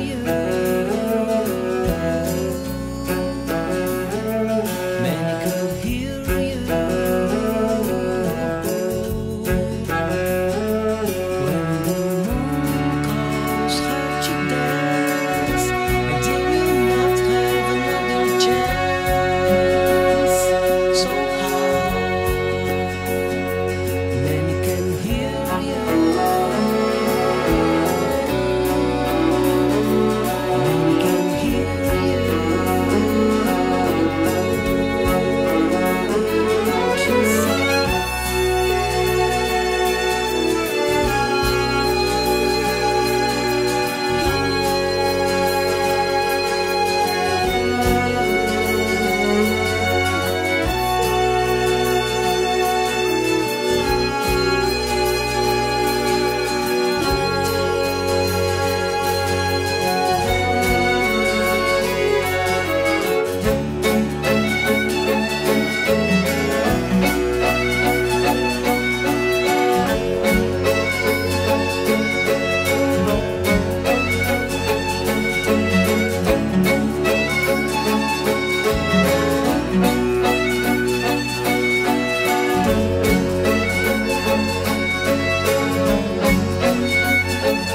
you.